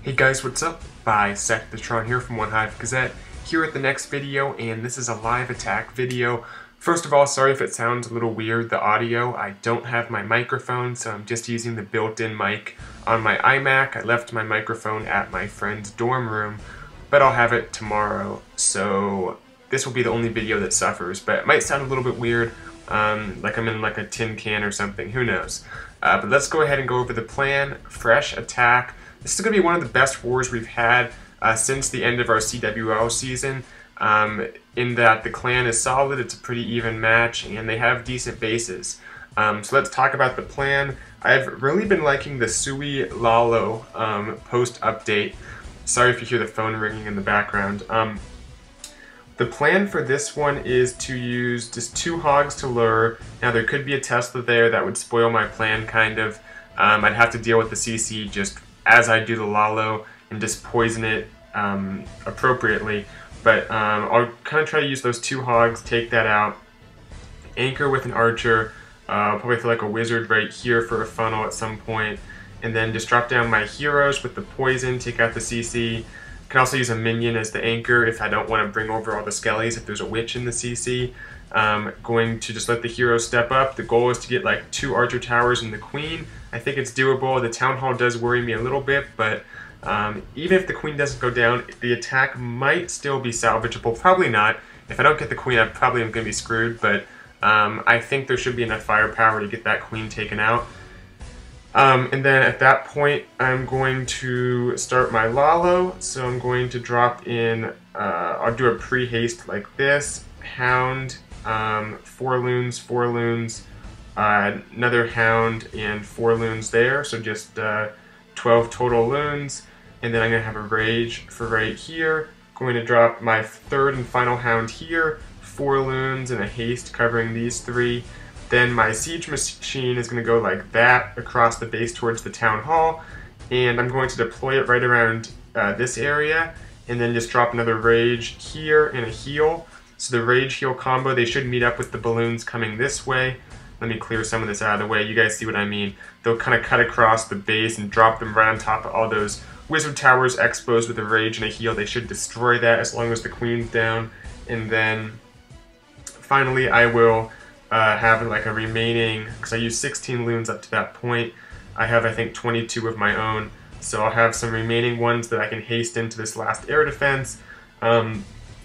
Hey guys, what's up? Bisectatron here from OneHive Gazette, here at the next video, and this is a live attack video. First of all, sorry if it sounds a little weird, the audio. I don't have my microphone, so I'm just using the built-in mic on my iMac. I left my microphone at my friend's dorm room, but I'll have it tomorrow, so this will be the only video that suffers, but it might sound a little bit weird, like I'm in like a tin can or something, who knows. But let's go ahead and go over the plan. Fresh attack. This is going to be one of the best wars we've had since the end of our CWL season, in that the clan is solid, it's a pretty even match, and they have decent bases. So let's talk about the plan. I've really been liking the Sui Lalo post-update. Sorry if you hear the phone ringing in the background. The plan for this one is to use just 2 hogs to lure. Now there could be a Tesla there, that would spoil my plan kind of. I'd have to deal with the CC just as I do the Lalo and just poison it appropriately. But I'll kind of try to use those 2 hogs, take that out, anchor with an archer, probably throw like a wizard right here for a funnel at some point, and then just drop down my heroes with the poison, take out the CC. Can also use a minion as the anchor if I don't want to bring over all the skellies if there's a witch in the CC. Going to just let the hero step up. The goal is to get like 2 archer towers and the queen. I think it's doable. The town hall does worry me a little bit, but even if the queen doesn't go down, the attack might still be salvageable. Probably not. If I don't get the queen, I probably am going to be screwed, but I think there should be enough firepower to get that queen taken out. And then at that point, I'm going to start my Lalo, so I'm going to drop in, I'll do a pre-haste like this, hound, 4 loons, another hound, and 4 loons there, so just 12 total loons, and then I'm going to have a rage for right here, going to drop my 3rd and final hound here, 4 loons and a haste covering these 3. Then my siege machine is going to go like that across the base towards the town hall, and I'm going to deploy it right around this area, and then just drop another rage here and a heal. So the rage heal combo, they should meet up with the balloons coming this way. Let me clear some of this out of the way, you guys see what I mean. They'll kind of cut across the base and drop them right on top of all those wizard towers exposed with a rage and a heal. They should destroy that as long as the queen's down. And then finally I will have like a remaining, because I used 16 loons up to that point, I have I think 22 of my own, so I'll have some remaining ones that I can haste into this last air defense. I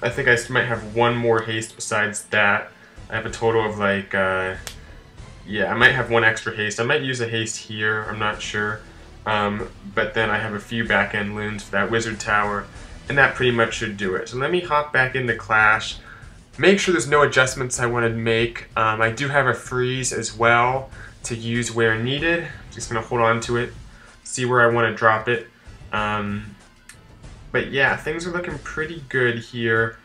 think I might have 1 more haste besides that. I have a total of like, yeah, I might have 1 extra haste. I might use a haste here, I'm not sure, but then I have a few back end loons for that wizard tower, and that pretty much should do it. So let me hop back into Clash. Make sure there's no adjustments I want to make. I do have a freeze as well to use where needed. I'm just going to hold on to it, see where I want to drop it. But yeah, things are looking pretty good here.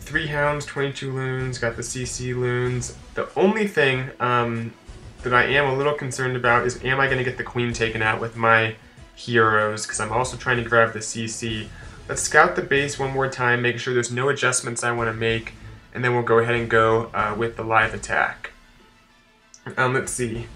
3 hounds, 22 loons, got the CC loons. The only thing that I am a little concerned about is, am I going to get the queen taken out with my heroes? Because I'm also trying to grab the CC. Let's scout the base one more time, make sure there's no adjustments I want to make, and then we'll go ahead and go with the live attack. Let's see.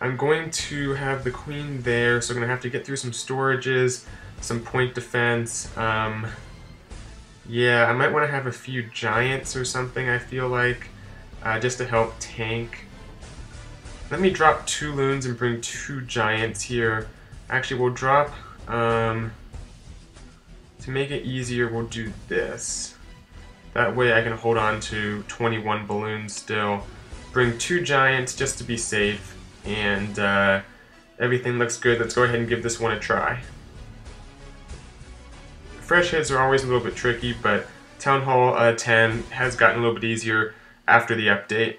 I'm going to have the queen there, so I'm going to have to get through some storages, some point defense. Yeah, I might want to have a few giants or something, I feel like, just to help tank. Let me drop 2 loons and bring 2 giants here. Actually, we'll drop... to make it easier, we'll do this. That way I can hold on to 21 balloons still. Bring 2 giants just to be safe, and everything looks good. Let's go ahead and give this one a try. Fresh hits are always a little bit tricky, but Town Hall 10 has gotten a little bit easier after the update.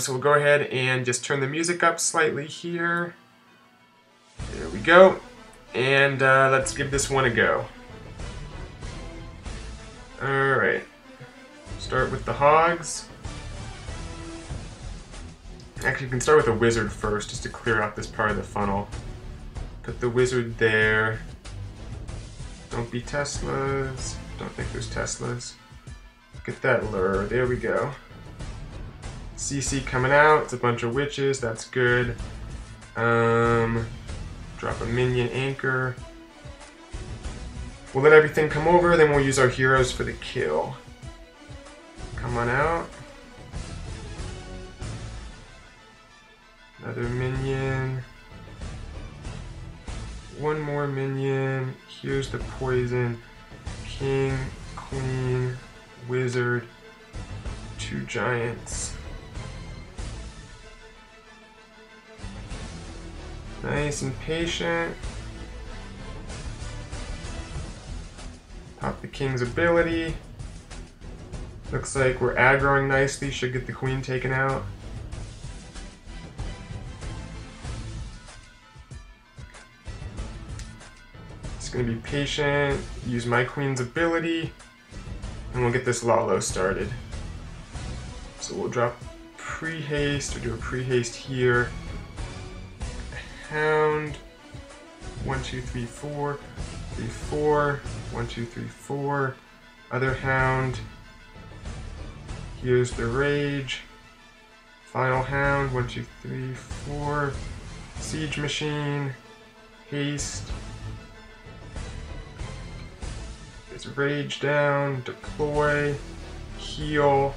So we'll go ahead and just turn the music up slightly here. There we go. And let's give this one a go. Alright, start with the hogs. Actually, you can start with a wizard first, just to clear out this part of the funnel. Put the wizard there. Don't be Teslas. Don't think there's Teslas. Get that lure. There we go. CC coming out. It's a bunch of witches. That's good. Drop a minion anchor. We'll let everything come over, then we'll use our heroes for the kill. Come on out. Another minion. One more minion. Here's the poison. King, queen, wizard, two giants. Nice and patient. Pop the king's ability. Looks like we're aggroing nicely. Should get the queen taken out. Gonna be patient, use my queen's ability, and we'll get this Lalo started. So we'll drop pre-haste, or do a pre-haste here. Hound, 1, 2, 3, 4, 3, 4, 1, 2, 3, 4, other hound, here's the rage, final hound, 1, 2, 3, 4, siege machine, haste, rage down, deploy, heal.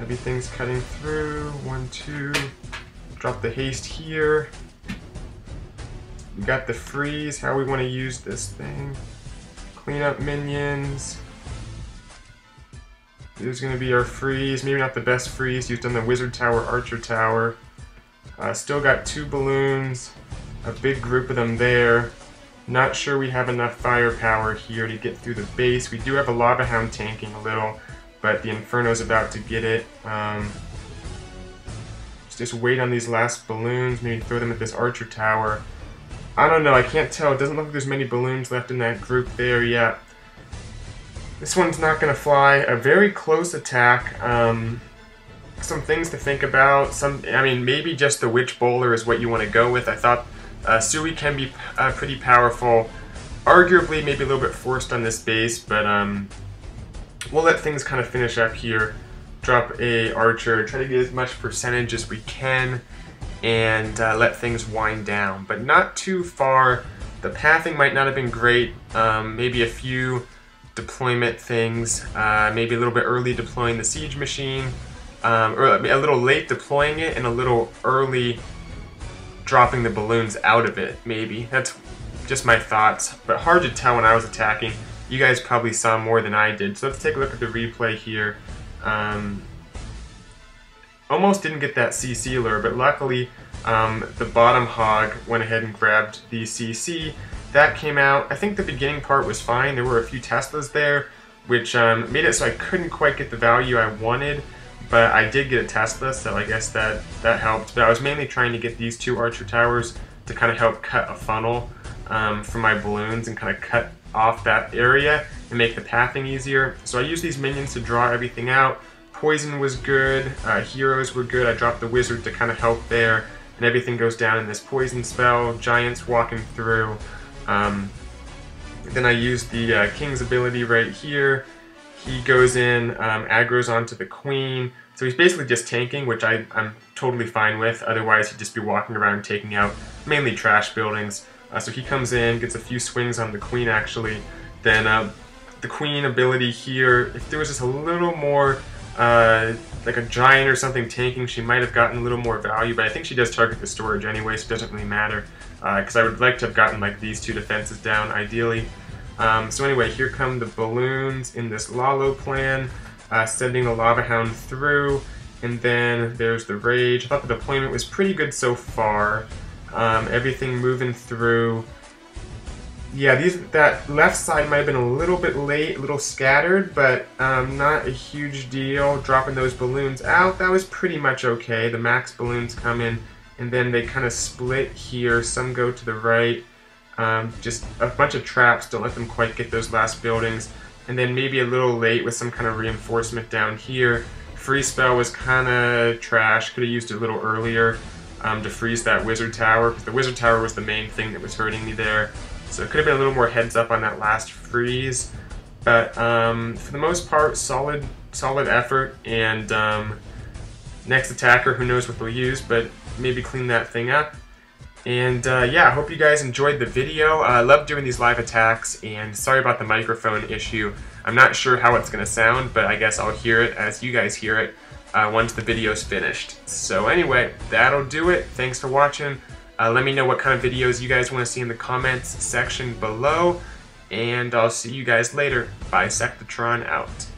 Everything's cutting through. 1, 2. Drop the haste here. We got the freeze. How we want to use this thing? Clean up minions. There's going to be our freeze. Maybe not the best freeze used on the wizard tower, archer tower. Still got 2 balloons. A big group of them there. Not sure we have enough firepower here to get through the base. We do have a Lava Hound tanking a little, but the Inferno's about to get it. Let's just wait on these last balloons, maybe throw them at this Archer Tower. I don't know, I can't tell. It doesn't look like there's many balloons left in that group there yet. This one's not going to fly. A very close attack. Some things to think about. Maybe just the Witch Bowler is what you want to go with. I thought Sui can be pretty powerful, arguably maybe a little bit forced on this base, but we'll let things kind of finish up here. Drop a archer, try to get as much percentage as we can, and let things wind down, but not too far. The pathing might not have been great, maybe a few deployment things, maybe a little bit early deploying the siege machine, or a little late deploying it and a little early dropping the balloons out of it, maybe. That's just my thoughts, but hard to tell when I was attacking. You guys probably saw more than I did, so let's take a look at the replay here. Almost didn't get that CC lure, but luckily the bottom hog went ahead and grabbed the CC. That came out. I think the beginning part was fine. There were a few Teslas there, which made it so I couldn't quite get the value I wanted. But I did get a Tesla, so I guess that helped. But I was mainly trying to get these 2 Archer Towers to kind of help cut a funnel for my balloons and kind of cut off that area and make the pathing easier. So I used these minions to draw everything out. Poison was good. Heroes were good. I dropped the wizard to kind of help there. And everything goes down in this poison spell. Giants walking through. Then I used the king's ability right here. He goes in, aggro's onto the queen, so he's basically just tanking, which I'm totally fine with. Otherwise, he'd just be walking around taking out mainly trash buildings. So he comes in, gets a few swings on the queen, actually. Then the queen ability here, if there was just a little more, like a giant or something tanking, she might have gotten a little more value, but I think she does target the storage anyway, so it doesn't really matter, because I would like to have gotten like these 2 defenses down, ideally. So anyway, here come the balloons in this Lalo plan, sending the Lava Hound through, and then there's the Rage. I thought the deployment was pretty good so far. Everything moving through. Yeah, that left side might have been a little bit late, a little scattered, but not a huge deal. Dropping those balloons out, that was pretty much okay. The max balloons come in, and then they kind of split here. Some go to the right. Just a bunch of traps, don't let them quite get those last buildings, and then maybe a little late with some kind of reinforcement down here. Free spell was kind of trash, could have used it a little earlier to freeze that wizard tower, because the wizard tower was the main thing that was hurting me there, so it could have been a little more heads up on that last freeze, but for the most part, solid effort, and next attacker, who knows what they'll use, but maybe clean that thing up. And yeah, I hope you guys enjoyed the video. I love doing these live attacks, and sorry about the microphone issue. I'm not sure how it's going to sound, but I guess I'll hear it as you guys hear it once the video's finished. So anyway, that'll do it. Thanks for watching. Let me know what kind of videos you guys want to see in the comments section below, and I'll see you guys later. Bisectatron out.